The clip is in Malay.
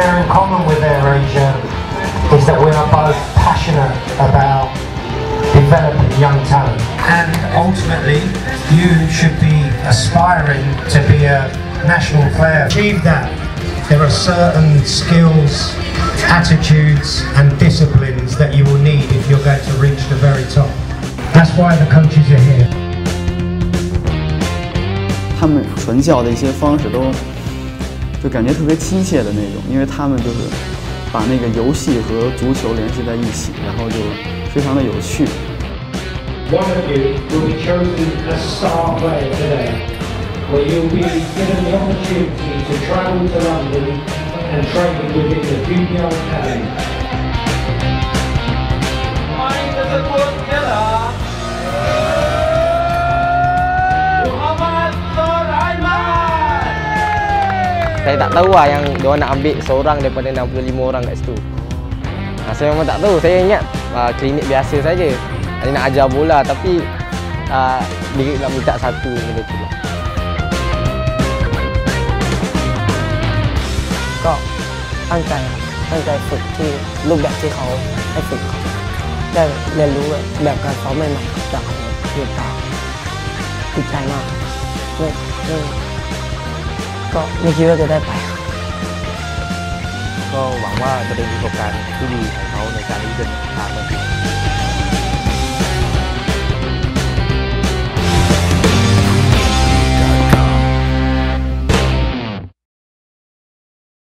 share in common with AirAsia is that we are both passionate about developing young talent. And ultimately, you should be aspiring to be a national player. To achieve that, there are certain skills, attitudes and disciplines that you will need if you're going to reach the very top. That's why the coaches are here. 他们传教的一些方式就感觉特别亲切的那种，因为他们就是把那个游戏和足球联系在一起，然后就非常的有趣。One of you will be chosen as star player today, where you'll be given the opportunity to travel to London and train within the junior academy. 欢迎这个国家啦！ Saya tak tahu lah yang diorang nak ambil seorang daripada 65 orang kat situ. Saya memang tak tahu, saya ingat klinik biasa saja. Dia nak ajar bola tapi dia nak minta satu benda tu lah. Kau, angkai foot tu, lu biar si kau, hai foot kau. Dan dia lu biar kan kau memang tak tahu, dia tak. Dia tak nak. Dia. ก็ไม่คิดว่าจะได้ไปก็หวังว่าจะเป็นประสบการณ์ที่ดีของเขาในการที่เดินทางมา